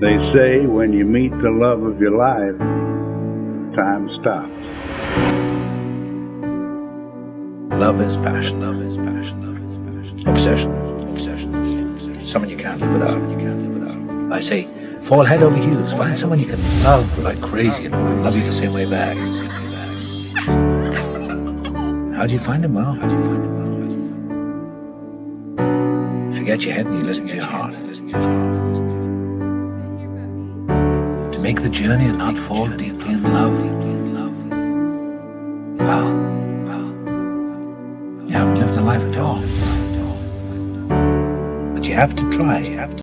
They say when you meet the love of your life, time stops. Love is passion, love is passion, love is passion. Obsession, obsession, obsession. Someone you can't live without, you can't live without. I say, fall head over heels, find someone you can love like crazy and love you the same way back. How do you find him? Well, how do you find him? Forget your head and you listen to your heart. To make the journey and not fall deeply in love. Well, you haven't lived a life at all. But you have to try.